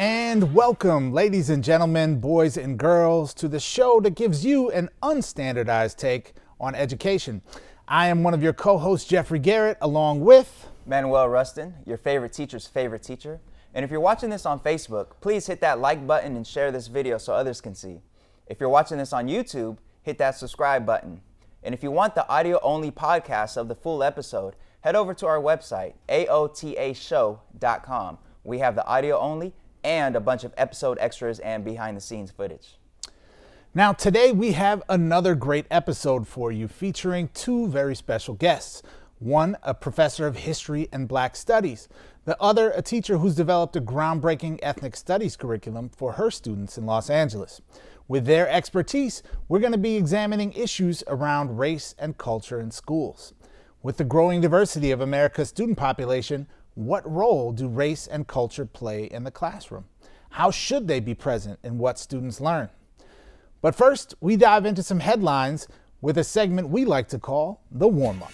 And welcome, ladies and gentlemen, boys and girls, to the show that gives you an unstandardized take on education. I am one of your co-hosts, Jeffrey Garrett, along with Manuel Rustin, your favorite teacher's favorite teacher. And if you're watching this on Facebook, please hit that like button and share this video so others can see. If you're watching this on YouTube, hit that subscribe button. And if you want the audio-only podcast of the full episode, head over to our website, aotashow.com. We have the audio only and a bunch of episode extras and behind-the-scenes footage. Now, today we have another great episode for you featuring two very special guests. One, a professor of history and black studies. The other, a teacher who's developed a groundbreaking ethnic studies curriculum for her students in Los Angeles. With their expertise, we're going to be examining issues around race and culture in schools. With the growing diversity of America's student population, what role do race and culture play in the classroom? How should they be present in what students learn? But first, we dive into some headlines with a segment we like to call The Warm-Up.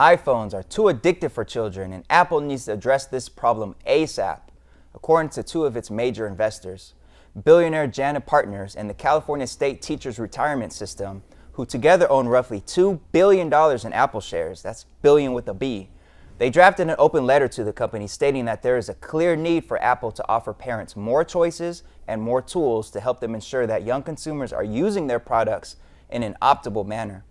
iPhones are too addictive for children, and Apple needs to address this problem ASAP, according to two of its major investors, billionaire Jana Partners and the California State Teachers Retirement System, who together own roughly $2 billion in Apple shares. That's billion with a B. They drafted an open letter to the company stating that there is a clear need for Apple to offer parents more choices and more tools to help them ensure that young consumers are using their products in an optimal manner.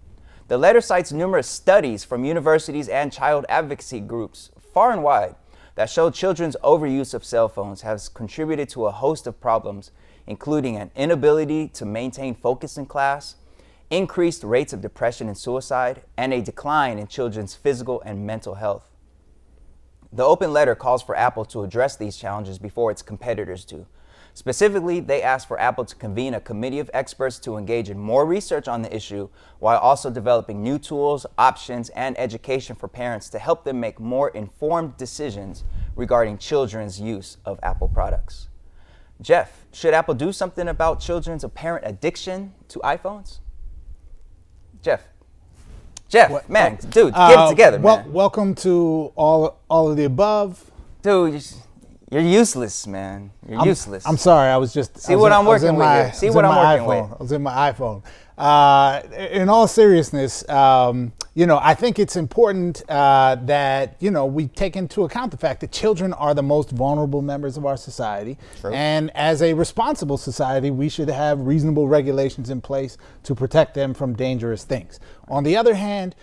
The letter cites numerous studies from universities and child advocacy groups far and wide that show children's overuse of cell phones has contributed to a host of problems, including an inability to maintain focus in class, increased rates of depression and suicide, and a decline in children's physical and mental health. The open letter calls for Apple to address these challenges before its competitors do. Specifically, they ask for Apple to convene a committee of experts to engage in more research on the issue while also developing new tools, options, and education for parents to help them make more informed decisions regarding children's use of Apple products. Jeff, should Apple do something about children's apparent addiction to iPhones? Jeff, what? Man, dude, get it together, man. Welcome to all of the above. Dude, you're useless, man. You're useless. I'm sorry, I was just... See what I'm working with. See what I'm working with. I was in my iPhone. In all seriousness, you know, I think it's important that, you know, we take into account the fact that children are the most vulnerable members of our society. True. And as a responsible society, we should have reasonable regulations in place to protect them from dangerous things. On the other hand,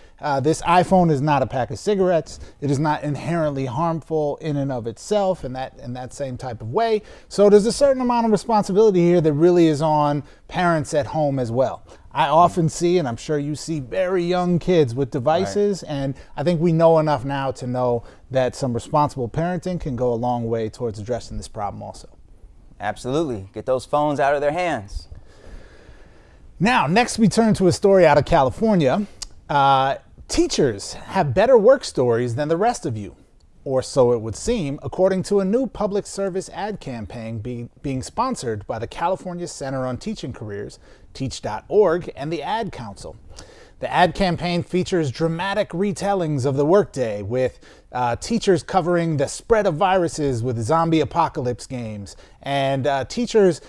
this iPhone is not a pack of cigarettes. It is not inherently harmful in and of itself in that same type of way. So there's a certain amount of responsibility here that really is on parents at home as well. I often see, and I'm sure you see, very young kids with devices, right. And I think we know enough now to know that some responsible parenting can go a long way towards addressing this problem also. Absolutely. Get those phones out of their hands. Now, next we turn to a story out of California. Teachers have better work stories than the rest of you, or so it would seem, according to a new public service ad campaign being sponsored by the California Center on Teaching Careers, Teach.org, and the Ad Council. The ad campaign features dramatic retellings of the workday, with teachers covering the spread of viruses with zombie apocalypse games, and teachers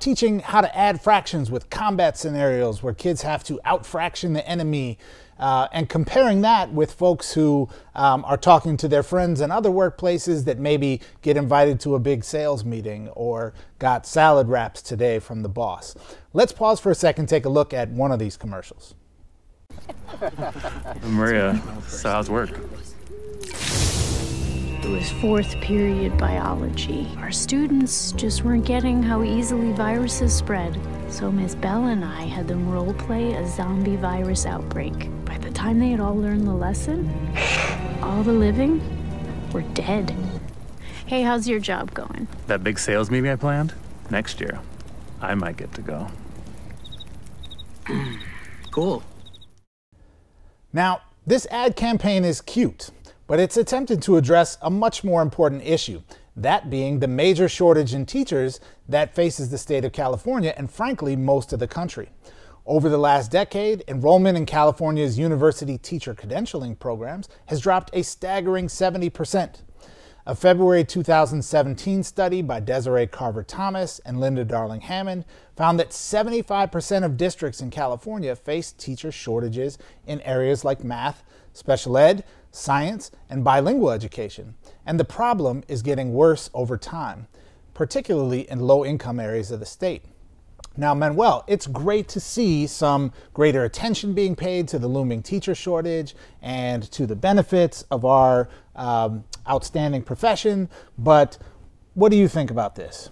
teaching how to add fractions with combat scenarios where kids have to outfraction the enemy, and comparing that with folks who are talking to their friends in other workplaces that maybe get invited to a big sales meeting or got salad wraps today from the boss. Let's pause for a second and take a look at one of these commercials. Maria, so how's work? It was fourth period biology. Our students just weren't getting how easily viruses spread, so Ms. Bell and I had them role play a zombie virus outbreak. By the time they had all learned the lesson, all the living were dead. Hey, how's your job going? That big sales meeting I planned? Next year, I might get to go. Cool. Now, this ad campaign is cute, but it's attempted to address a much more important issue, that being the major shortage in teachers that faces the state of California and, frankly, most of the country. Over the last decade, enrollment in California's university teacher credentialing programs has dropped a staggering 70%. A February 2017 study by Desiree Carver-Thomas and Linda Darling-Hammond found that 75% of districts in California face teacher shortages in areas like math, special ed, science, and bilingual education. And the problem is getting worse over time, particularly in low-income areas of the state. Now, Manuel, it's great to see some greater attention being paid to the looming teacher shortage and to the benefits of our outstanding profession, but what do you think about this?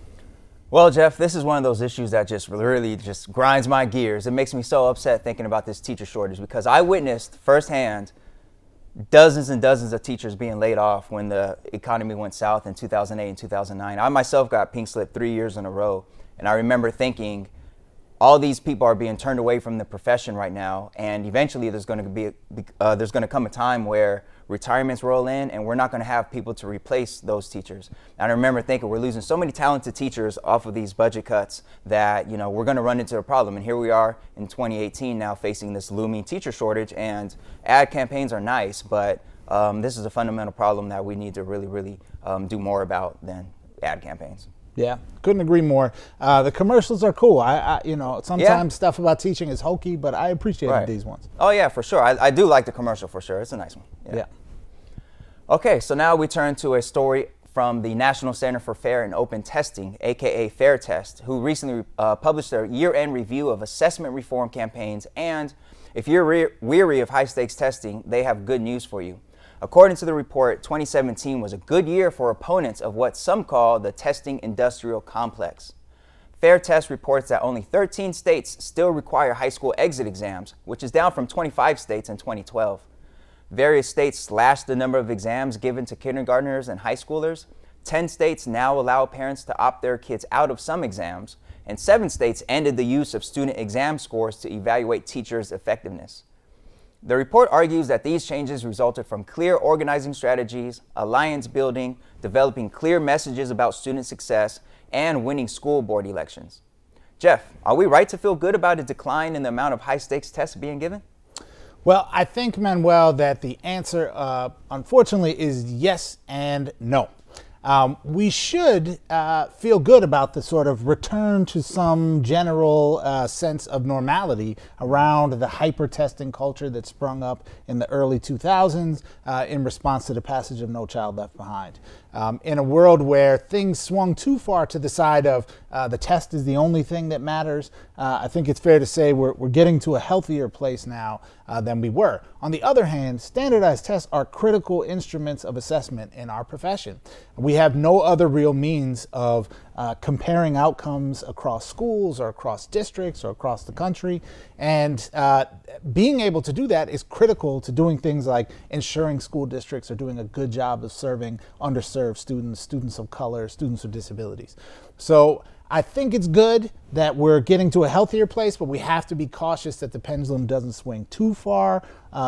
Well, Jeff, this is one of those issues that just really just grinds my gears. It makes me so upset thinking about this teacher shortage because I witnessed firsthand dozens and dozens of teachers being laid off when the economy went south in 2008 and 2009. I myself got pink slipped 3 years in a row. And I remember thinking, all these people are being turned away from the profession right now, and eventually there's going to be there's going to come a time where retirements roll in, and we're not going to have people to replace those teachers. And I remember thinking, we're losing so many talented teachers off of these budget cuts that we're going to run into a problem. And here we are in 2018 now facing this looming teacher shortage. And ad campaigns are nice, but this is a fundamental problem that we need to really do more about than ad campaigns. Yeah, couldn't agree more. The commercials are cool. Sometimes stuff about teaching is hokey, but I appreciate these ones. Oh yeah, for sure. I do like the commercial for sure. It's a nice one. Yeah. Okay, so now we turn to a story from the National Center for Fair and Open Testing, aka FairTest, who recently published their year-end review of assessment reform campaigns. And if you're weary of high-stakes testing, they have good news for you. According to the report, 2017 was a good year for opponents of what some call the testing industrial complex. FairTest reports that only 13 states still require high school exit exams, which is down from 25 states in 2012. Various states slashed the number of exams given to kindergartners and high schoolers. 10 states now allow parents to opt their kids out of some exams, and 7 states ended the use of student exam scores to evaluate teachers' effectiveness. The report argues that these changes resulted from clear organizing strategies, alliance building, developing clear messages about student success, and winning school board elections. Jeff, are we right to feel good about a decline in the amount of high-stakes tests being given? Well, I think, Manuel, that the answer, unfortunately, is yes and no. We should feel good about the sort of return to some general sense of normality around the hyper-testing culture that sprung up in the early 2000s in response to the passage of No Child Left Behind. In a world where things swung too far to the side of the test is the only thing that matters, I think it's fair to say we're getting to a healthier place now than we were. On the other hand, standardized tests are critical instruments of assessment in our profession. We have no other real means of comparing outcomes across schools or across districts or across the country. And being able to do that is critical to doing things like ensuring school districts are doing a good job of serving underserved students, students of color, students with disabilities. So I think it's good that we're getting to a healthier place, but we have to be cautious that the pendulum doesn't swing too far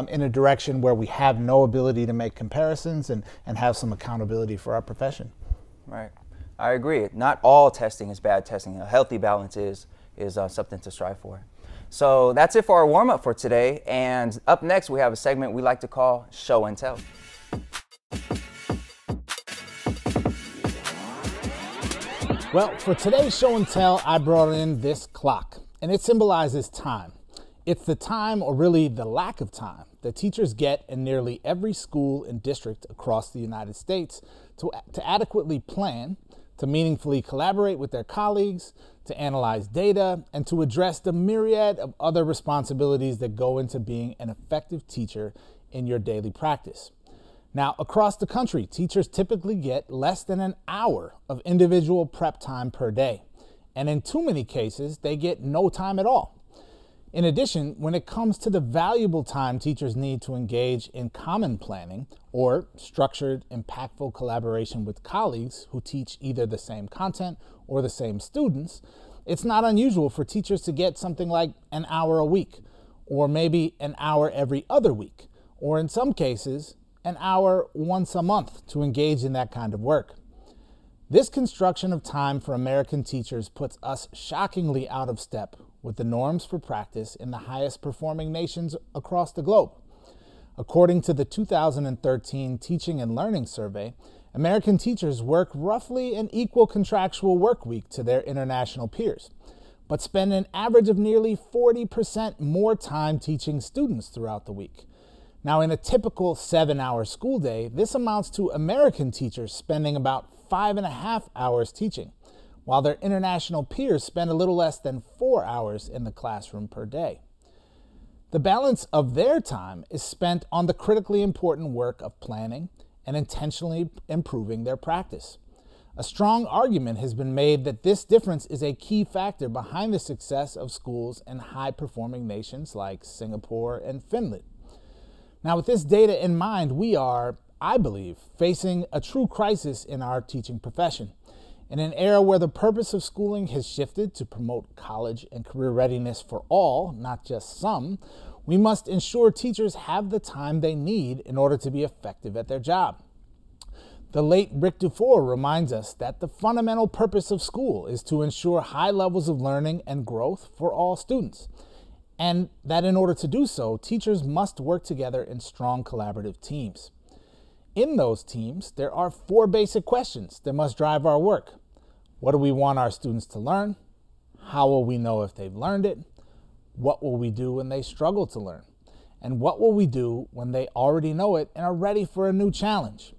in a direction where we have no ability to make comparisons and have some accountability for our profession. Right. I agree. Not all testing is bad testing. A healthy balance is something to strive for. So that's it for our warm-up for today. And up next, we have a segment we like to call Show and Tell. Well, for today's Show and Tell, I brought in this clock, and it symbolizes time. It's the time, or really the lack of time, that teachers get in nearly every school and district across the United States to adequately plan, to meaningfully collaborate with their colleagues, to analyze data, and to address the myriad of other responsibilities that go into being an effective teacher in your daily practice. Now, across the country, teachers typically get less than an hour of individual prep time per day. And in too many cases, they get no time at all. In addition, when it comes to the valuable time teachers need to engage in common planning or structured, impactful collaboration with colleagues who teach either the same content or the same students, it's not unusual for teachers to get something like an hour a week, or maybe an hour every other week, or in some cases, an hour once a month to engage in that kind of work. This construction of time for American teachers puts us shockingly out of step with the norms for practice in the highest performing nations across the globe. According to the 2013 Teaching and Learning Survey, American teachers work roughly an equal contractual work week to their international peers, but spend an average of nearly 40% more time teaching students throughout the week. Now, in a typical 7-hour school day, this amounts to American teachers spending about 5.5 hours teaching, while their international peers spend a little less than 4 hours in the classroom per day. The balance of their time is spent on the critically important work of planning and intentionally improving their practice. A strong argument has been made that this difference is a key factor behind the success of schools in high-performing nations like Singapore and Finland. Now, with this data in mind, we are, I believe, facing a true crisis in our teaching profession. In an era where the purpose of schooling has shifted to promote college and career readiness for all, not just some, we must ensure teachers have the time they need in order to be effective at their job. The late Rick Dufour reminds us that the fundamental purpose of school is to ensure high levels of learning and growth for all students, and that in order to do so, teachers must work together in strong collaborative teams. In those teams, there are 4 basic questions that must drive our work. What do we want our students to learn? How will we know if they've learned it? What will we do when they struggle to learn? And what will we do when they already know it and are ready for a new challenge?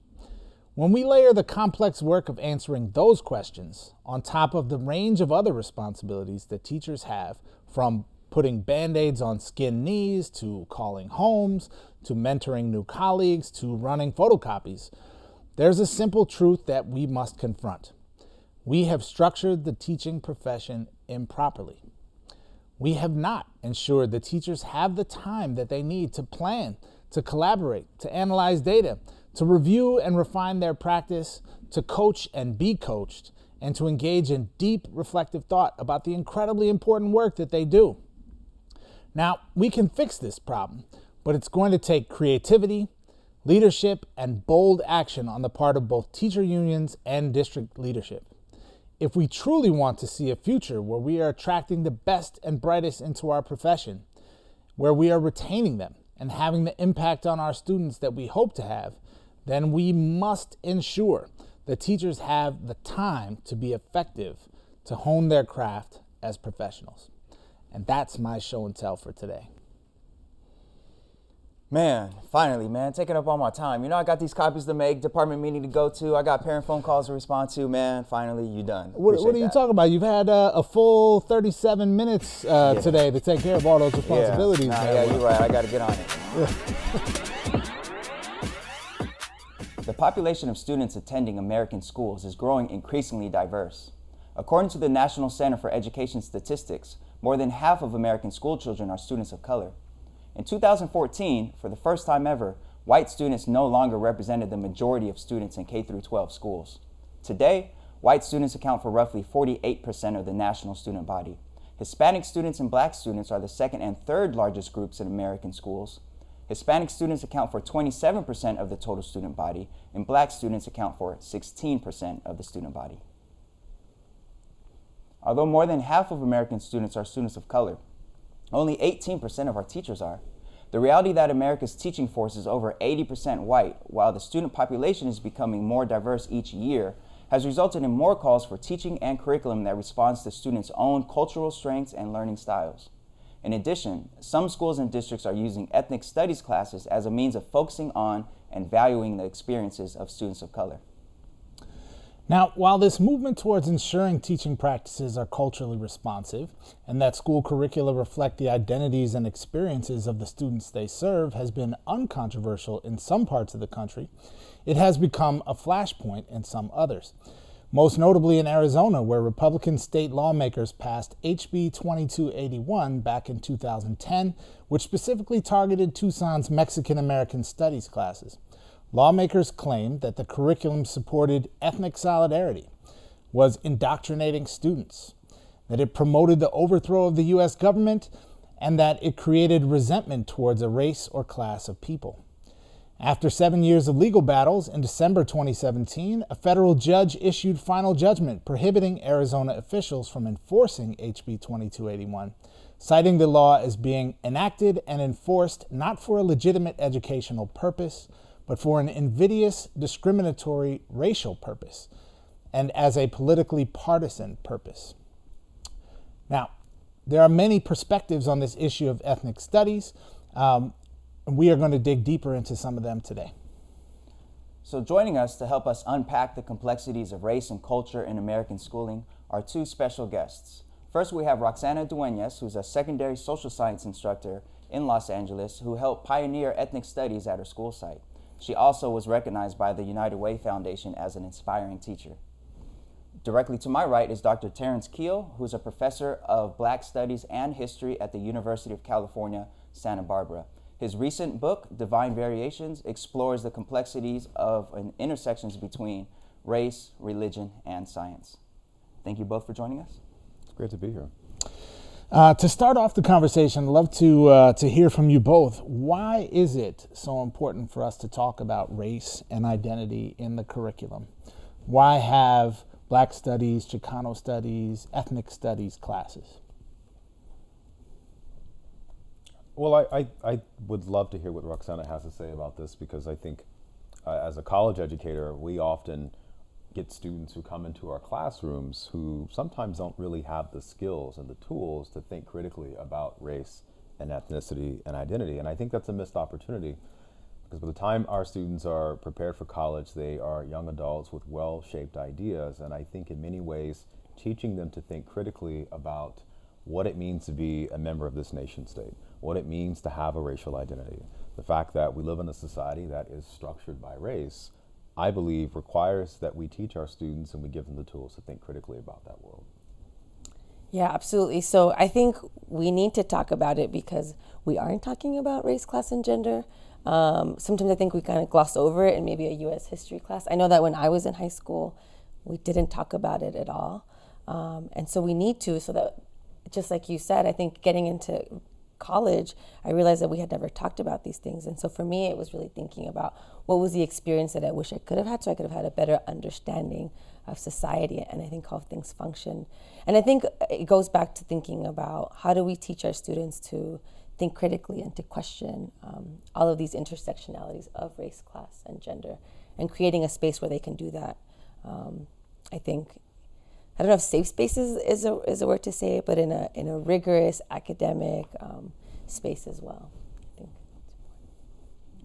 When we layer the complex work of answering those questions on top of the range of other responsibilities that teachers have, from putting Band-Aids on skinned knees, to calling homes, to mentoring new colleagues, to running photocopies, there's a simple truth that we must confront. We have structured the teaching profession improperly. We have not ensured that teachers have the time that they need to plan, to collaborate, to analyze data, to review and refine their practice, to coach and be coached, and to engage in deep reflective thought about the incredibly important work that they do. Now, we can fix this problem, but it's going to take creativity, leadership, and bold action on the part of both teacher unions and district leadership. If we truly want to see a future where we are attracting the best and brightest into our profession, where we are retaining them and having the impact on our students that we hope to have, then we must ensure that teachers have the time to be effective, to hone their craft as professionals. And that's my show and tell for today. Man, finally, man, taking up all my time. You know, I got these copies to make, department meeting to go to. I got parent phone calls to respond to. Man, finally, you done. What are you talking about? You've had a full 37 minutes today to take care of all those responsibilities. Yeah, yeah, you're right. I got to get on it. The population of students attending American schools is growing increasingly diverse. According to the National Center for Education Statistics, more than half of American school children are students of color. In 2014, for the first time ever, white students no longer represented the majority of students in K-12 schools. Today, white students account for roughly 48% of the national student body. Hispanic students and black students are the second and third largest groups in American schools. Hispanic students account for 27% of the total student body, and black students account for 16% of the student body. Although more than half of American students are students of color, only 18% of our teachers are. The reality that America's teaching force is over 80% white, while the student population is becoming more diverse each year, has resulted in more calls for teaching and curriculum that responds to students' own cultural strengths and learning styles. In addition, some schools and districts are using ethnic studies classes as a means of focusing on and valuing the experiences of students of color. Now, while this movement towards ensuring teaching practices are culturally responsive and that school curricula reflect the identities and experiences of the students they serve has been uncontroversial in some parts of the country, it has become a flashpoint in some others. Most notably in Arizona, where Republican state lawmakers passed HB 2281 back in 2010, which specifically targeted Tucson's Mexican-American studies classes. Lawmakers claimed that the curriculum supported ethnic solidarity, was indoctrinating students, that it promoted the overthrow of the U.S. government, and that it created resentment towards a race or class of people. After 7 years of legal battles, in December 2017, a federal judge issued final judgment prohibiting Arizona officials from enforcing HB 2281, citing the law as being enacted and enforced not for a legitimate educational purpose, but for an invidious, discriminatory racial purpose, and as a politically partisan purpose. Now, there are many perspectives on this issue of ethnic studies, and we are going to dig deeper into some of them today. So joining us to help us unpack the complexities of race and culture in American schooling are two special guests. First, we have Roxana Dueñas, who's a secondary social science instructor in Los Angeles who helped pioneer ethnic studies at her school site. She also was recognized by the United Way Foundation as an inspiring teacher. Directly to my right is Dr. Terrence Keel, who's a professor of Black Studies and History at the University of California, Santa Barbara. His recent book, Divine Variations, explores the complexities of and intersections between race, religion, and science. Thank you both for joining us. It's great to be here. To start off the conversation, I'd love to hear from you both. Why is it so important for us to talk about race and identity in the curriculum? Why have Black Studies, Chicano Studies, Ethnic Studies classes? Well, I would love to hear what Roxana has to say about this, because I think as a college educator, we often get students who come into our classrooms who sometimes don't really have the skills and the tools to think critically about race and ethnicity and identity. And I think that's a missed opportunity, because by the time our students are prepared for college, they are young adults with well-shaped ideas. And I think in many ways, teaching them to think critically about what it means to be a member of this nation state, what it means to have a racial identity, the fact that we live in a society that is structured by race, I believe requires that we teach our students and we give them the tools to think critically about that world. Yeah, absolutely. So I think we need to talk about it because we aren't talking about race, class, and gender. Sometimes I think we kind of gloss over it in maybe a U.S. history class. I know that when I was in high school, we didn't talk about it at all. And so we need to, so that, just like you said, I think getting into college, I realized that we had never talked about these things. And so for me, it was really thinking about what was the experience that I wish I could have had, so I could have had a better understanding of society and I think how things function. And I think it goes back to thinking about how do we teach our students to think critically and to question all of these intersectionalities of race, class, and gender, and creating a space where they can do that. I think, I don't know if safe spaces is a word to say it, but in a rigorous academic space as well, I think.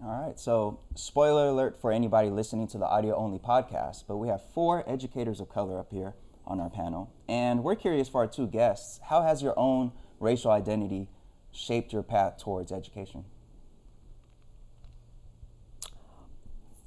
All right, so spoiler alert for anybody listening to the audio-only podcast, but we have four educators of color up here on our panel, and we're curious for our two guests, how has your own racial identity shaped your path towards education?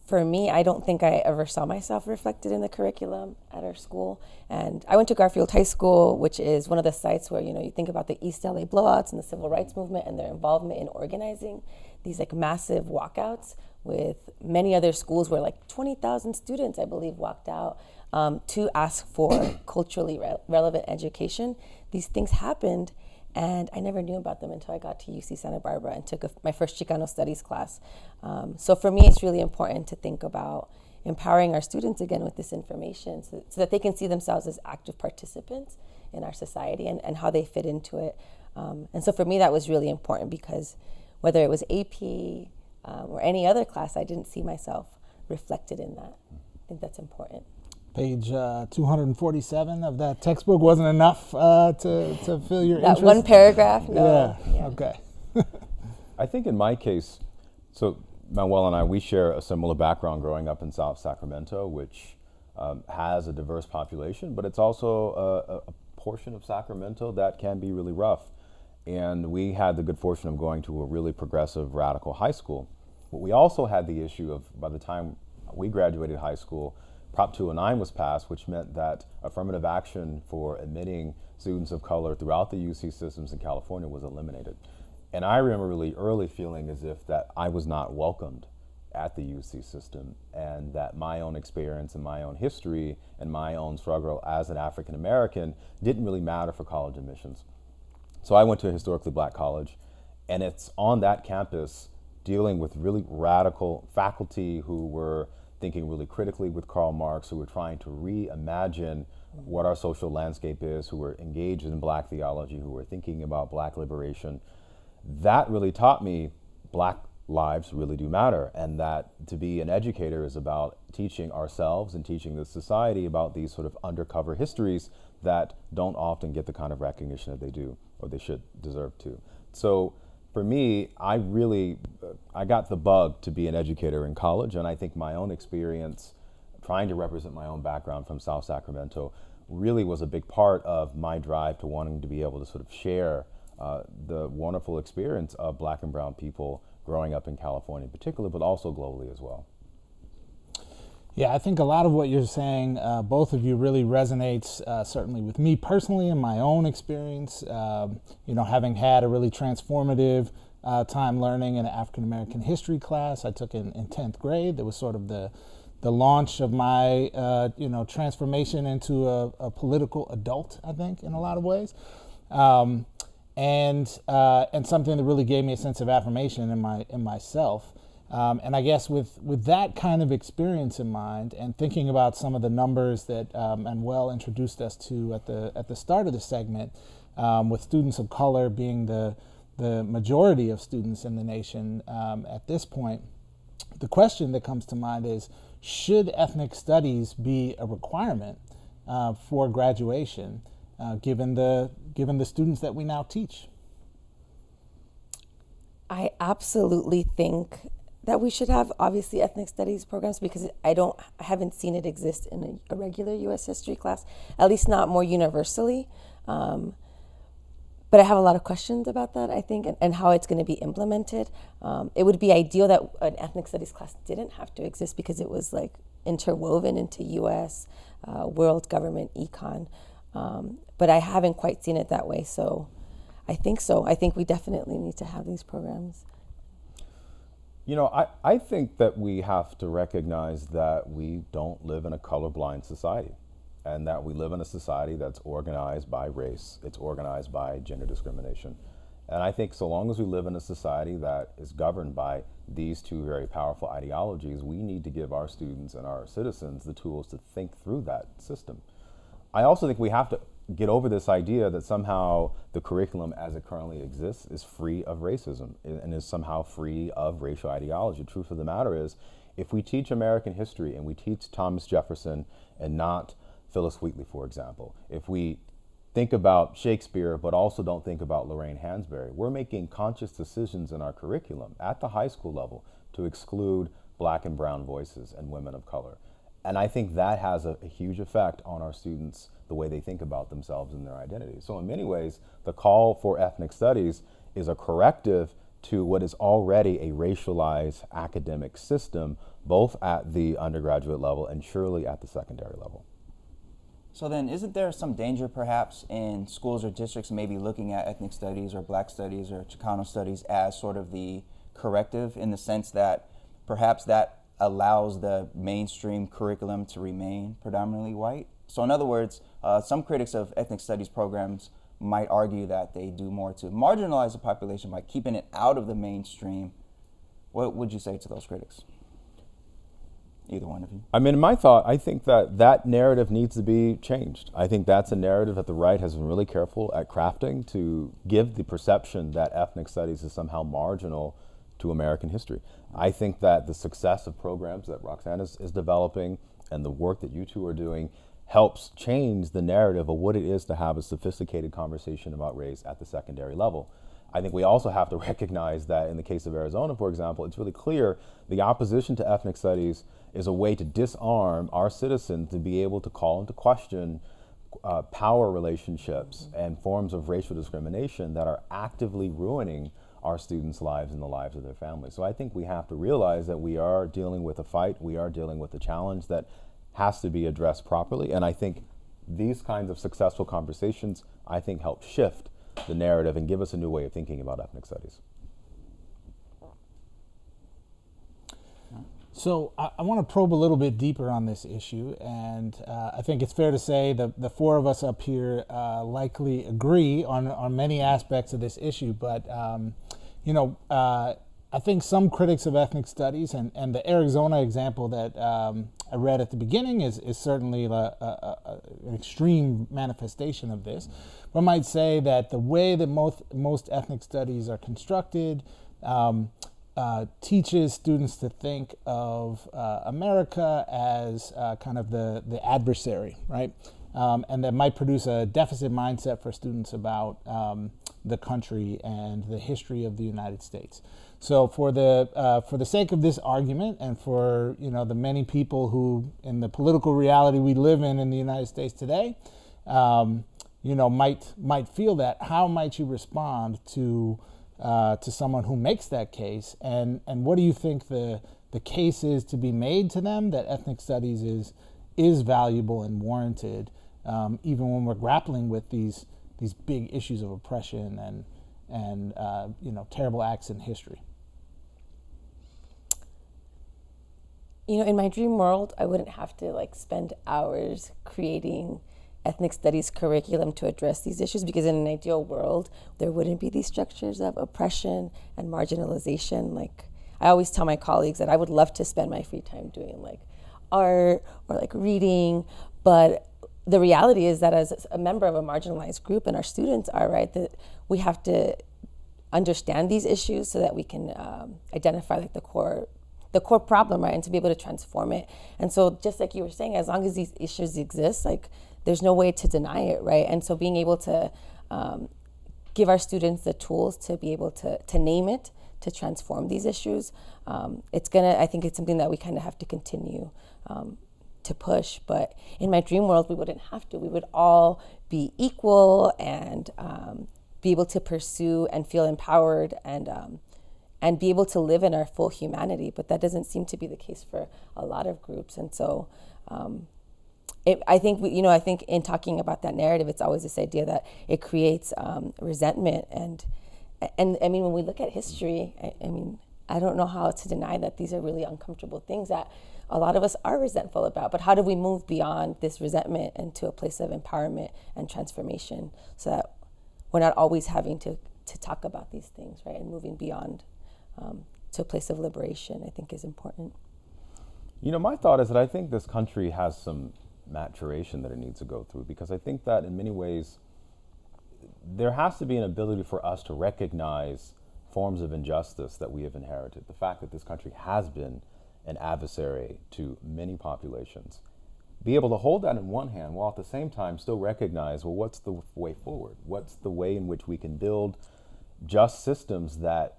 For me, I don't think I ever saw myself reflected in the curriculum at our school. And I went to Garfield High School, which is one of the sites where, you know, you think about the East LA blowouts and the civil rights movement and their involvement in organizing these like massive walkouts with many other schools where like 20,000 students, I believe, walked out to ask for culturally relevant education. These things happened. And I never knew about them until I got to UC Santa Barbara and took my first Chicano Studies class. So for me, it's really important to think about empowering our students again with this information so that they can see themselves as active participants in our society and how they fit into it. And so for me, that was really important, because whether it was AP or any other class, I didn't see myself reflected in that. I think that's important. Page 247 of that textbook wasn't enough to fill your interest? That one paragraph? No. Yeah. Yeah, okay. I think in my case, so Manuel and I, we share a similar background growing up in South Sacramento, which has a diverse population, but it's also a portion of Sacramento that can be really rough. And we had the good fortune of going to a really progressive, radical high school. But we also had the issue of, by the time we graduated high school, Prop 209 was passed, which meant that affirmative action for admitting students of color throughout the UC systems in California was eliminated. And I remember really early feeling as if that I was not welcomed at the UC system, and that my own experience and my own history and my own struggle as an African American didn't really matter for college admissions. So I went to a historically black college, and it's on that campus dealing with really radical faculty who were thinking really critically with Karl Marx, who were trying to reimagine what our social landscape is, who were engaged in black theology, who were thinking about black liberation. That really taught me black lives really do matter, and that to be an educator is about teaching ourselves and teaching the society about these sort of undercover histories that don't often get the kind of recognition that they do or they should deserve to. So for me, I got the bug to be an educator in college, and I think my own experience trying to represent my own background from South Sacramento really was a big part of my drive to wanting to be able to sort of share the wonderful experience of black and brown people growing up in California in particular, but also globally as well. Yeah, I think a lot of what you're saying, both of you, really resonates certainly with me personally in my own experience, you know, having had a really transformative time learning in an African American history class I took in 10th grade. That was sort of the launch of my, you know, transformation into a political adult, I think, in a lot of ways. And something that really gave me a sense of affirmation in myself. And I guess with that kind of experience in mind, and thinking about some of the numbers that Manuel introduced us to at the start of the segment, with students of color being the majority of students in the nation at this point, the question that comes to mind is, should ethnic studies be a requirement for graduation, given the students that we now teach? I absolutely think that we should have, obviously, ethnic studies programs, because I haven't seen it exist in a regular U.S. history class, at least not more universally. But I have a lot of questions about that, I think, and how it's going to be implemented. It would be ideal that an ethnic studies class didn't have to exist, because it was like interwoven into U.S., world government, econ. But I haven't quite seen it that way, so. I think we definitely need to have these programs. You know, I think that we have to recognize that we don't live in a colorblind society, and that we live in a society that's organized by race, it's organized by gender discrimination. And I think so long as we live in a society that is governed by these two very powerful ideologies, we need to give our students and our citizens the tools to think through that system. I also think we have to get over this idea that somehow the curriculum as it currently exists is free of racism and is somehow free of racial ideology. The truth of the matter is, if we teach American history and we teach Thomas Jefferson and not Phyllis Wheatley, for example, if we think about Shakespeare but also don't think about Lorraine Hansberry, we're making conscious decisions in our curriculum at the high school level to exclude black and brown voices and women of color. And I think that has a huge effect on our students, the way they think about themselves and their identity. So in many ways, the call for ethnic studies is a corrective to what is already a racialized academic system, both at the undergraduate level and surely at the secondary level. So then, isn't there some danger perhaps in schools or districts maybe looking at ethnic studies or black studies or Chicano studies as sort of the corrective, in the sense that perhaps that allows the mainstream curriculum to remain predominantly white? So in other words, some critics of ethnic studies programs might argue that they do more to marginalize the population by keeping it out of the mainstream. What would you say to those critics? Either one of you. I mean, in my thought, I think that that narrative needs to be changed. I think that's a narrative that the right has been really careful at crafting to give the perception that ethnic studies is somehow marginal to American history. I think that the success of programs that Roxana is developing and the work that you two are doing helps change the narrative of what it is to have a sophisticated conversation about race at the secondary level. I think we also have to recognize that in the case of Arizona, for example, it's really clear the opposition to ethnic studies is a way to disarm our citizens to be able to call into question power relationships and forms of racial discrimination that are actively ruining our students' lives and the lives of their families. So I think we have to realize that we are dealing with a fight, we are dealing with a challenge that has to be addressed properly, and I think these kinds of successful conversations, I think, help shift the narrative and give us a new way of thinking about ethnic studies. So I want to probe a little bit deeper on this issue, and I think it's fair to say that the four of us up here likely agree on many aspects of this issue, but you know, I think some critics of ethnic studies and the Arizona example that I read at the beginning is certainly an extreme manifestation of this. One might say that the way that most ethnic studies are constructed teaches students to think of America as kind of the adversary, right? And that might produce a deficit mindset for students about the country and the history of the United States. So for the sake of this argument, and for the many people who, in the political reality we live in the United States today, might feel that, how might you respond to someone who makes that case, and what do you think the case is to be made to them that ethnic studies is valuable and warranted, even when we're grappling with these big issues of oppression and terrible acts in history? In my dream world, I wouldn't have to spend hours creating ethnic studies curriculum to address these issues, because in an ideal world, there wouldn't be these structures of oppression and marginalization. I always tell my colleagues that I would love to spend my free time doing art or reading, but the reality is that as a member of a marginalized group, and our students are, right, that we have to understand these issues so that we can identify the core problem, right, and to be able to transform it. And so just like you were saying, as long as these issues exist, there's no way to deny it, right? And so being able to give our students the tools to be able to name it, to transform these issues, I think it's something that we kind of have to continue to push. But in my dream world, we wouldn't have to. We would all be equal and be able to pursue and feel empowered and be able to live in our full humanity. But that doesn't seem to be the case for a lot of groups. And so I think in talking about that narrative, it's always this idea that it creates resentment. And I mean, when we look at history, I mean, I don't know how to deny that these are really uncomfortable things that a lot of us are resentful about, but how do we move beyond this resentment into a place of empowerment and transformation so that we're not always having to talk about these things, right? And moving beyond to a place of liberation, I think, is important. My thought is that I think this country has some maturation that it needs to go through, because I think that in many ways, there has to be an ability for us to recognize forms of injustice that we have inherited. The fact that this country has been an adversary to many populations, be able to hold that in one hand while at the same time still recognize, well, what's the way forward? What's the way in which we can build just systems that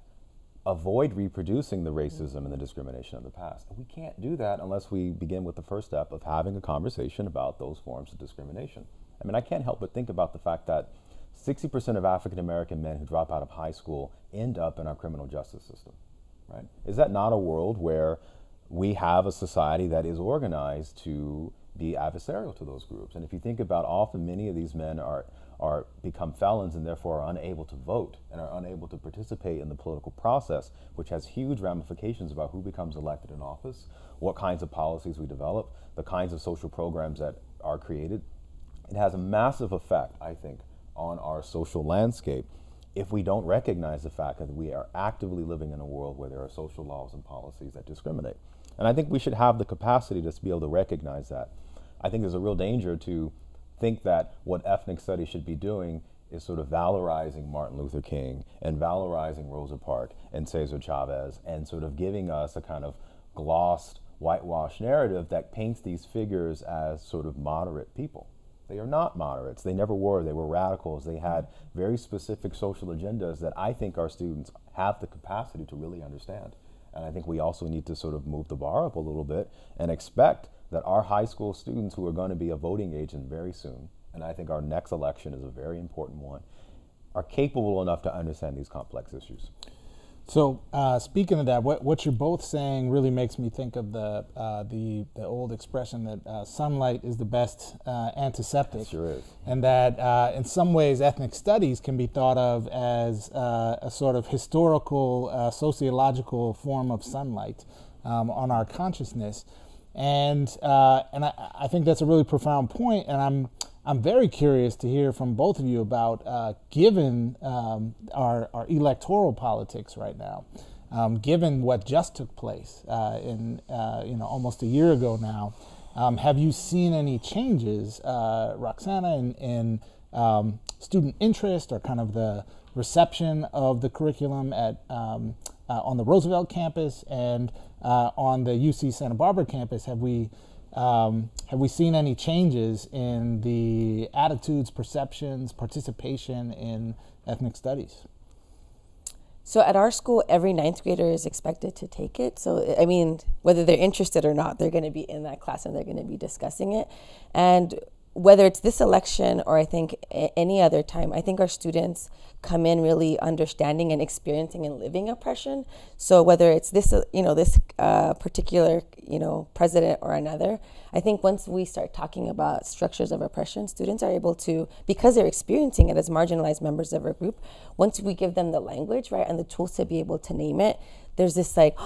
avoid reproducing the racism and the discrimination of the past? And we can't do that unless we begin with the first step of having a conversation about those forms of discrimination. I mean, I can't help but think about the fact that 60% of African-American men who drop out of high school end up in our criminal justice system, right? Is that not a world where we have a society that is organized to be adversarial to those groups? And if you think about, often many of these men are become felons and therefore are unable to vote and are unable to participate in the political process, which has huge ramifications about who becomes elected in office, what kinds of policies we develop, the kinds of social programs that are created. It has a massive effect, I think, on our social landscape if we don't recognize the fact that we are actively living in a world where there are social laws and policies that discriminate. And I think we should have the capacity to be able to recognize that. I think there's a real danger to think that what ethnic studies should be doing is sort of valorizing Martin Luther King and valorizing Rosa Parks and Cesar Chavez and sort of giving us a kind of glossed, whitewashed narrative that paints these figures as sort of moderate people. They are not moderates. They never were. They were radicals. They had very specific social agendas that I think our students have the capacity to really understand. And I think we also need to sort of move the bar up a little bit and expect that our high school students, who are going to be a voting age very soon, and I think our next election is a very important one, are capable enough to understand these complex issues. So speaking of that, what you're both saying really makes me think of the old expression that sunlight is the best antiseptic. It sure is. And that in some ways ethnic studies can be thought of as a sort of historical, sociological form of sunlight on our consciousness. And I think that's a really profound point, and I'm very curious to hear from both of you about, given our electoral politics right now, given what just took place almost a year ago now, have you seen any changes, Roxana, in student interest or kind of the reception of the curriculum at on the Roosevelt campus and on the UC Santa Barbara campus? Have we seen any changes in the attitudes, perceptions, participation in ethnic studies? So at our school, every ninth grader is expected to take it. So, I mean, whether they're interested or not, they're going to be in that class and they're going to be discussing it. And whether it's this election or I think any other time, I think our students come in really understanding and experiencing and living oppression. So whether it's this, this particular, president or another, I think once we start talking about structures of oppression, students are able to, because they're experiencing it as marginalized members of our group, once we give them the language, right, and the tools to be able to name it, there's this like,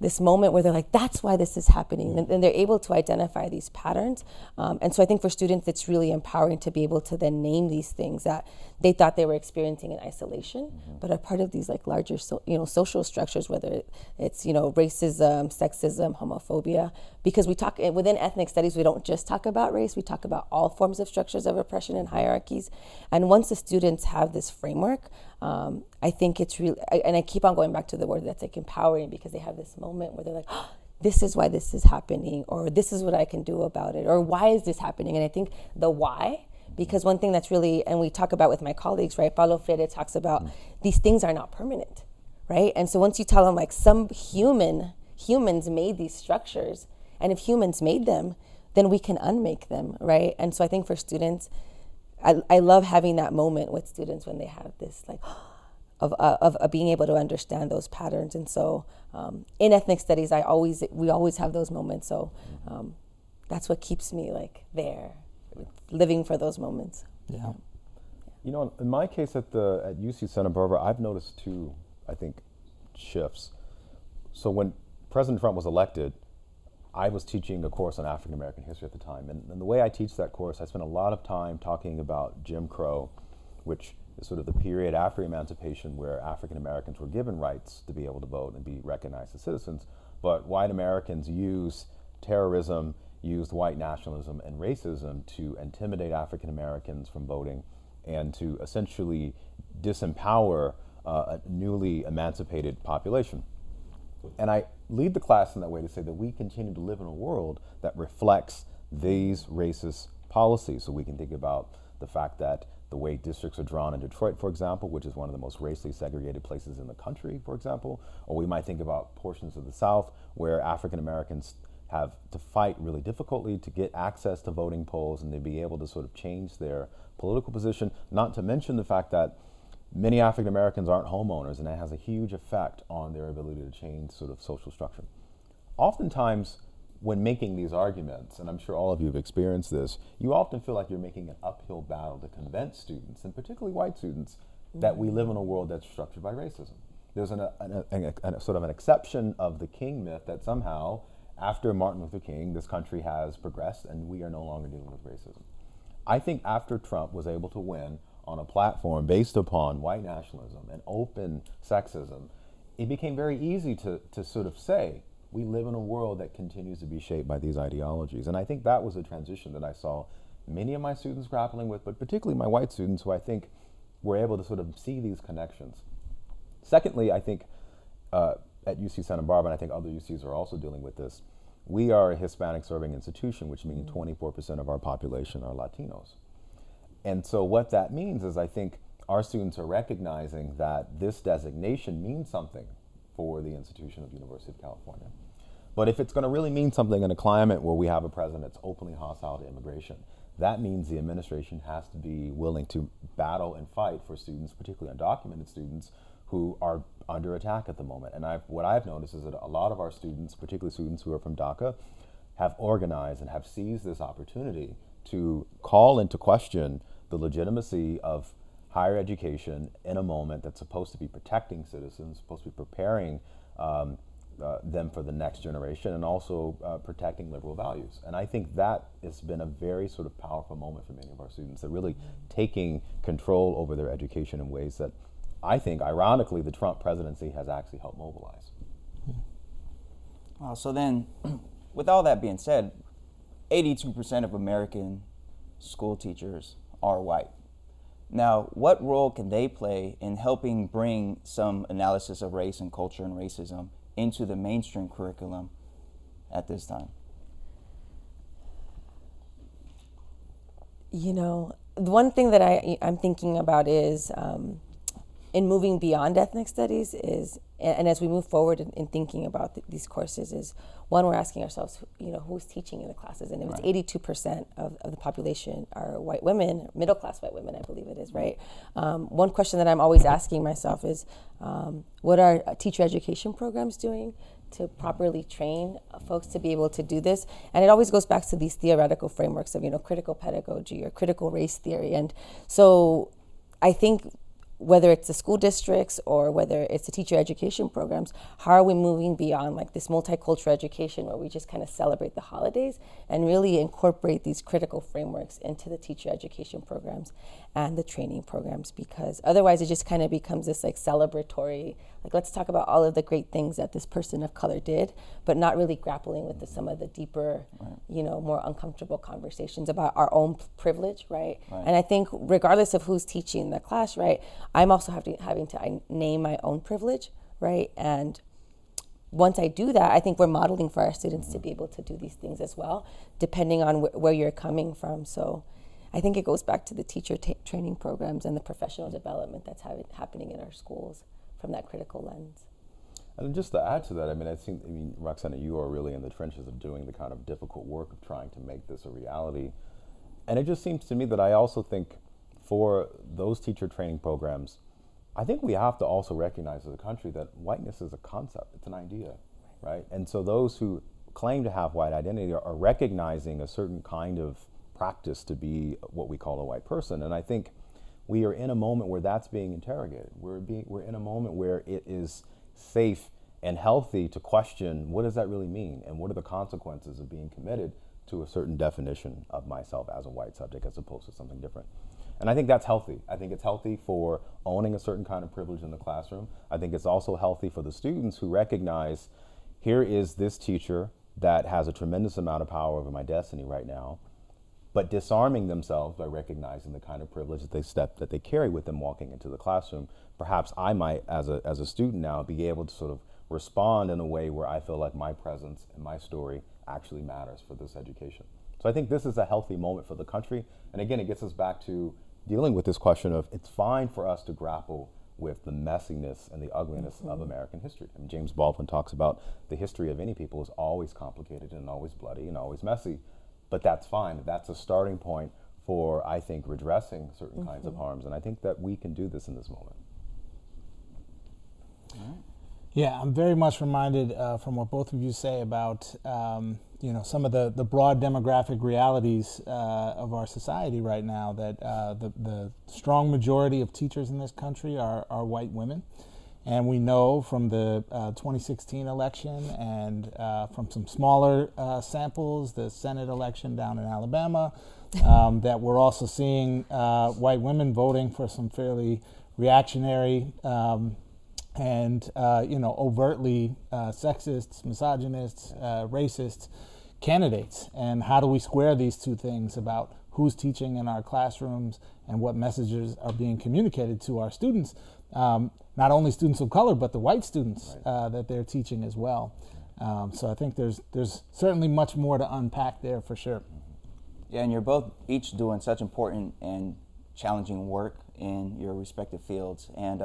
this moment where they're like, that's why this is happening. And they're able to identify these patterns. And so I think for students, it's really empowering to be able to then name these things that they thought they were experiencing in isolation, but are part of these like larger, social structures, whether it's, racism, sexism, homophobia, because we talk within ethnic studies, we don't just talk about race, we talk about all forms of structures of oppression and hierarchies. And once the students have this framework, I think it's really, and I keep on going back to the word that's like empowering, because they have this moment where they're like, oh, this is why this is happening, or this is what I can do about it, or why is this happening? And I think the why, because one thing that's really, and we talk about with my colleagues, right, Paulo Freire talks about these things are not permanent, right? And so once you tell them like humans made these structures, and if humans made them, then we can unmake them, right? And so I think for students, I love having that moment with students when they have this like of being able to understand those patterns. And so in ethnic studies, we always have those moments. So that's what keeps me like there, living for those moments. Yeah. You know, in my case at UC Santa Barbara, I've noticed two, I think, shifts. So when President Trump was elected, I was teaching a course on African American history at the time, and the way I teach that course, I spend a lot of time talking about Jim Crow, which is sort of the period after emancipation where African Americans were given rights to be able to vote and be recognized as citizens, but white Americans used terrorism, used white nationalism and racism to intimidate African Americans from voting and to essentially disempower a newly emancipated population. And I lead the class in that way to say that we continue to live in a world that reflects these racist policies. So we can think about the fact that the way districts are drawn in Detroit, for example, which is one of the most racially segregated places in the country, for example, or we might think about portions of the South where African Americans have to fight really difficultly to get access to voting polls and to be able to sort of change their political position, not to mention the fact that many African Americans aren't homeowners, and that has a huge effect on their ability to change sort of social structure. Oftentimes, when making these arguments, and I'm sure all of you have experienced this, you often feel like you're making an uphill battle to convince students, and particularly white students, that we live in a world that's structured by racism. There's a sort of an exception of the King myth that somehow, after Martin Luther King, this country has progressed and we are no longer dealing with racism. I think after Trump was able to win on a platform based upon white nationalism and open sexism, it became very easy to sort of say, we live in a world that continues to be shaped by these ideologies. And I think that was a transition that I saw many of my students grappling with, but particularly my white students, who I think were able to sort of see these connections. Secondly, I think at UC Santa Barbara, and I think other UCs are also dealing with this, we are a Hispanic serving institution, which means 24% of our population are Latinos. And so what that means is I think our students are recognizing that this designation means something for the institution of University of California. But if it's going to really mean something in a climate where we have a president that's openly hostile to immigration, that means the administration has to be willing to battle and fight for students, particularly undocumented students, who are under attack at the moment. And what I've noticed is that a lot of our students, particularly students who are from DACA, have organized and have seized this opportunity to call into question the legitimacy of higher education in a moment that's supposed to be protecting citizens, supposed to be preparing them for the next generation, and also protecting liberal values. And I think that has been a very sort of powerful moment for many of our students. They're really taking control over their education in ways that I think, ironically, the Trump presidency has actually helped mobilize. Wow, so then, with all that being said, 82% of American school teachers are white. Now, what role can they play in helping bring some analysis of race and culture and racism into the mainstream curriculum at this time? You know, the one thing that I'm thinking about is in moving beyond ethnic studies is, and as we move forward in thinking about these courses, is one, we're asking ourselves, you know, who's teaching in the classes? And if it's 82% of the population are white women, middle class white women, I believe it is, right? One question that I'm always asking myself is, what are teacher education programs doing to properly train folks to be able to do this? And it always goes back to these theoretical frameworks of, you know, critical pedagogy or critical race theory. And so I think whether it's the school districts or whether it's the teacher education programs, how are we moving beyond like this multicultural education where we just kind of celebrate the holidays and really incorporate these critical frameworks into the teacher education programs and the training programs? Because otherwise it just kind of becomes this like celebratory, like let's talk about all of the great things that this person of color did, but not really grappling with some of the deeper, you know, more uncomfortable conversations about our own privilege, right? And I think regardless of who's teaching the class, I'm also having to name my own privilege, right? And once I do that, I think we're modeling for our students to be able to do these things as well, depending on where you're coming from. So I think it goes back to the teacher training programs and the professional development that's happening in our schools from that critical lens. And just to add to that, I mean, I think, Roxana, you are really in the trenches of doing the kind of difficult work of trying to make this a reality. And it just seems to me that I also think for those teacher training programs, I think we have to also recognize as a country that whiteness is a concept, it's an idea, right? And so those who claim to have white identity are recognizing a certain kind of practice to be what we call a white person. And I think we are in a moment where that's being interrogated. We're in a moment where it is safe and healthy to question, what does that really mean? And what are the consequences of being committed to a certain definition of myself as a white subject as opposed to something different? And I think that's healthy. I think it's healthy for owning a certain kind of privilege in the classroom. I think it's also healthy for the students who recognize, here is this teacher that has a tremendous amount of power over my destiny right now, but disarming themselves by recognizing the kind of privilege that they carry with them walking into the classroom. Perhaps I might, as a student now, be able to sort of respond in a way where I feel like my presence and my story actually matters for this education. So I think this is a healthy moment for the country. And again, it gets us back to dealing with this question of, it's fine for us to grapple with the messiness and the ugliness of American history. I mean, James Baldwin talks about the history of any people is always complicated and always bloody and always messy, but that's fine. That's a starting point for, I think, redressing certain kinds of harms. And I think that we can do this in this moment. Yeah, I'm very much reminded from what both of you say about you know, some of the broad demographic realities of our society right now, that the strong majority of teachers in this country are white women. And we know from the 2016 election and from some smaller samples, the Senate election down in Alabama, that we're also seeing white women voting for some fairly reactionary and you know, overtly sexist, misogynist, racist candidates. And how do we square these two things about who's teaching in our classrooms and what messages are being communicated to our students, not only students of color, but the white students that they're teaching as well. So I think there's certainly much more to unpack there for sure. Yeah, and you're both each doing such important and challenging work in your respective fields. And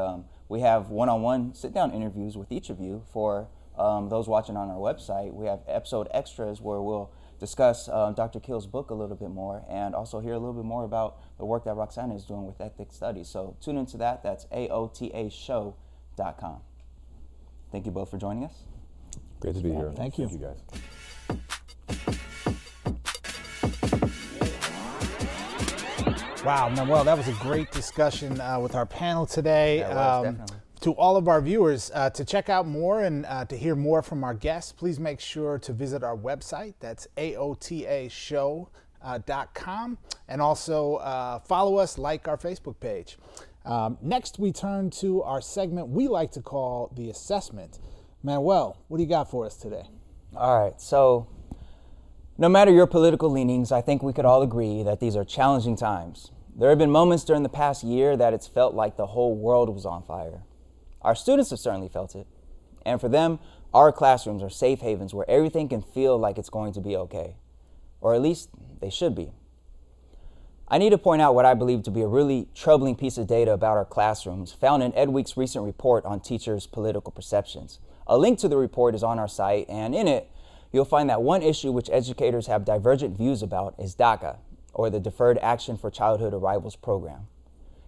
we have one-on-one sit-down interviews with each of you. For those watching on our website, we have episode extras where we'll discuss Dr. Keel's book a little bit more and also hear a little bit more about the work that Roxana is doing with ethnic studies. So tune into that. That's aotashow.com. Thank you both for joining us. Great to be here. Thank you. Thank you, guys. Wow, Manuel, that was a great discussion with our panel today. To all of our viewers, to check out more and to hear more from our guests, please make sure to visit our website. That's aotashow.com. And also follow us, like our Facebook page. Next, we turn to our segment we like to call the assessment. Manuel, what do you got for us today? All right, so no matter your political leanings, I think we could all agree that these are challenging times. There have been moments during the past year that it's felt like the whole world was on fire. Our students have certainly felt it. And for them, our classrooms are safe havens where everything can feel like it's going to be okay, or at least they should be. I need to point out what I believe to be a really troubling piece of data about our classrooms found in Ed Week's recent report on teachers' political perceptions. A link to the report is on our site, and in it, you'll find that one issue which educators have divergent views about is DACA, or the Deferred Action for Childhood Arrivals program.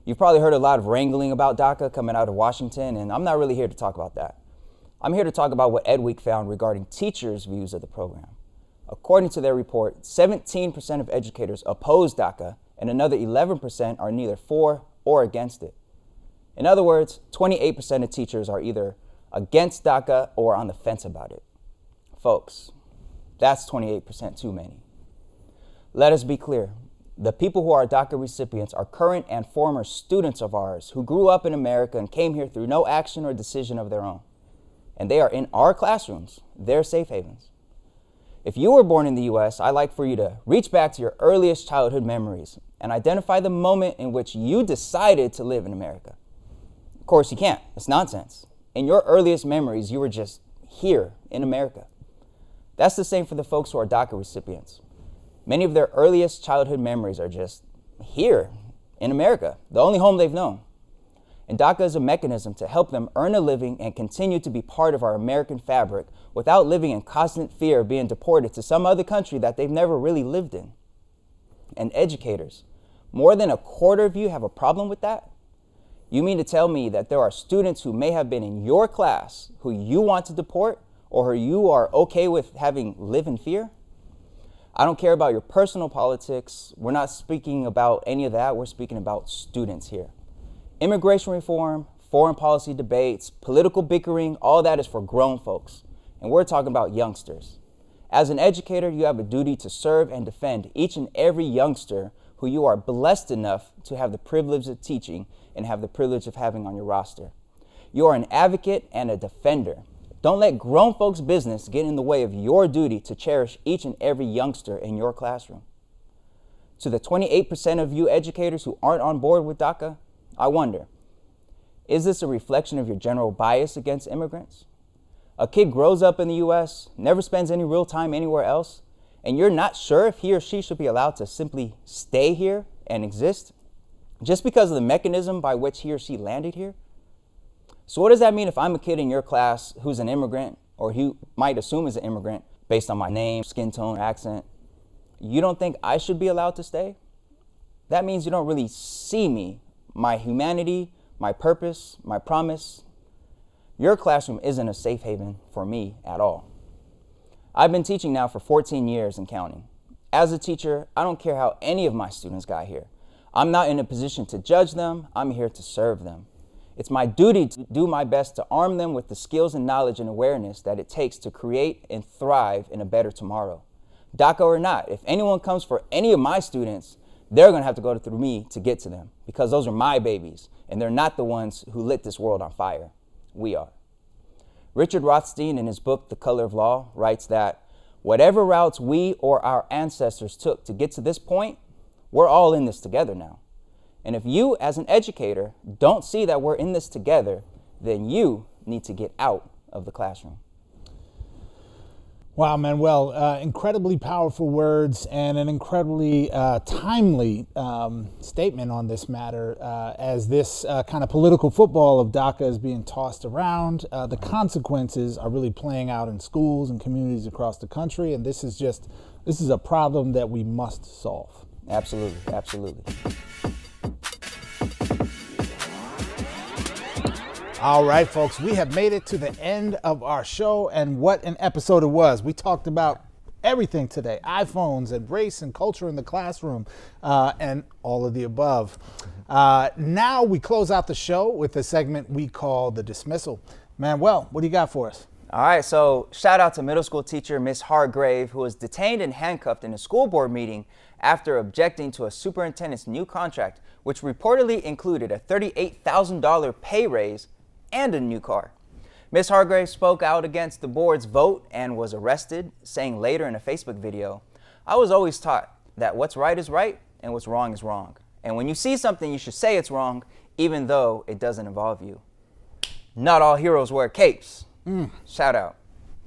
You've probably heard a lot of wrangling about DACA coming out of Washington, and I'm not really here to talk about that. I'm here to talk about what Ed Week found regarding teachers' views of the program. According to their report, 17% of educators oppose DACA, and another 11% are neither for or against it. In other words, 28% of teachers are either against DACA or on the fence about it. Folks, that's 28% too many. Let us be clear. The people who are DACA recipients are current and former students of ours who grew up in America and came here through no action or decision of their own. And they are in our classrooms, their safe havens. If you were born in the U.S., I'd like for you to reach back to your earliest childhood memories and identify the moment in which you decided to live in America. Of course, you can't. It's nonsense. In your earliest memories, you were just here in America. That's the same for the folks who are DACA recipients. Many of their earliest childhood memories are just here in America, the only home they've known. And DACA is a mechanism to help them earn a living and continue to be part of our American fabric without living in constant fear of being deported to some other country that they've never really lived in. And educators, more than a quarter of you have a problem with that? You mean to tell me that there are students who may have been in your class who you want to deport, or you are okay with having live in fear? I don't care about your personal politics. We're not speaking about any of that. We're speaking about students here. Immigration reform, foreign policy debates, political bickering, all that is for grown folks. And we're talking about youngsters. As an educator, you have a duty to serve and defend each and every youngster who you are blessed enough to have the privilege of teaching and have the privilege of having on your roster. You are an advocate and a defender. Don't let grown folks' business get in the way of your duty to cherish each and every youngster in your classroom. To the 28% of you educators who aren't on board with DACA, I wonder, is this a reflection of your general bias against immigrants? A kid grows up in the U.S., never spends any real time anywhere else, and you're not sure if he or she should be allowed to simply stay here and exist just because of the mechanism by which he or she landed here? So what does that mean if I'm a kid in your class who's an immigrant, or who might assume is an immigrant based on my name, skin tone, accent? You don't think I should be allowed to stay? That means you don't really see me, my humanity, my purpose, my promise. Your classroom isn't a safe haven for me at all. I've been teaching now for 14 years and counting. As a teacher, I don't care how any of my students got here. I'm not in a position to judge them. I'm here to serve them. It's my duty to do my best to arm them with the skills and knowledge and awareness that it takes to create and thrive in a better tomorrow. DACA or not, if anyone comes for any of my students, they're gonna have to go through me to get to them, because those are my babies and they're not the ones who lit this world on fire. We are. Richard Rothstein, in his book, The Color of Law, writes that whatever routes we or our ancestors took to get to this point, we're all in this together now. And if you, as an educator, don't see that we're in this together, then you need to get out of the classroom. Wow, Manuel, incredibly powerful words and an incredibly timely statement on this matter as this kind of political football of DACA is being tossed around. The consequences are really playing out in schools and communities across the country, and this is a problem that we must solve. Absolutely, absolutely. All right, folks, we have made it to the end of our show, and what an episode it was. We talked about everything today, iPhones and race and culture in the classroom and all of the above. Now we close out the show with a segment we call The Dismissal. Manuel, what do you got for us? All right, so shout out to middle school teacher Miss Hargrave, who was detained and handcuffed in a school board meeting after objecting to a superintendent's new contract, which reportedly included a $38,000 pay raise and a new car. Miss Hargrave spoke out against the board's vote and was arrested, saying later in a Facebook video, "I was always taught that what's right is right and what's wrong is wrong. And when you see something, you should say it's wrong, even though it doesn't involve you." Not all heroes wear capes. Shout out.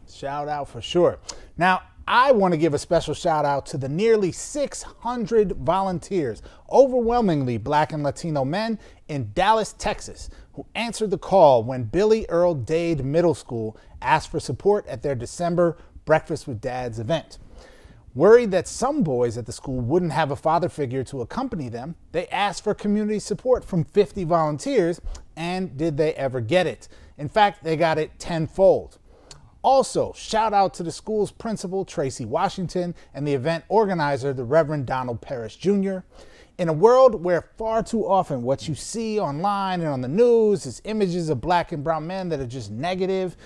Shout out for sure. Now, I want to give a special shout out to the nearly 600 volunteers, overwhelmingly Black and Latino men in Dallas, Texas, who answered the call when Billy Earl Dade Middle School asked for support at their December Breakfast with Dads event. Worried that some boys at the school wouldn't have a father figure to accompany them, they asked for community support from 50 volunteers, and did they ever get it? In fact, they got it tenfold. Also, shout out to the school's principal, Tracy Washington, and the event organizer, the Reverend Donald Parrish Jr. In a world where far too often what you see online and on the news is images of Black and brown men that are just negative,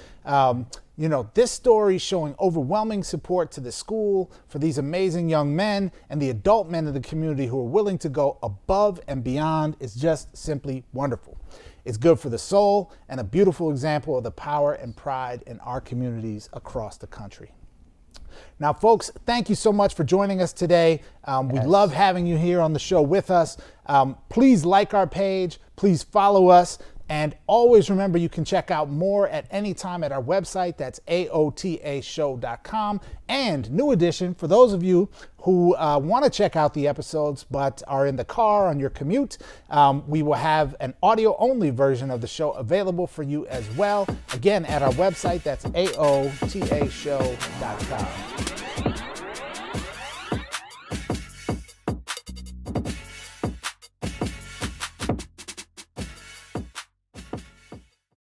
you know, this story showing overwhelming support to the school for these amazing young men and the adult men of the community who are willing to go above and beyond is just simply wonderful. It's good for the soul and a beautiful example of the power and pride in our communities across the country. Now, folks, thank you so much for joining us today. We love having you here on the show with us. Please like our page. Please follow us. And always remember, you can check out more at any time at our website. That's aotashow.com. And New Edition, for those of you who want to check out the episodes but are in the car on your commute, we will have an audio-only version of the show available for you as well. Again, at our website, that's aotashow.com.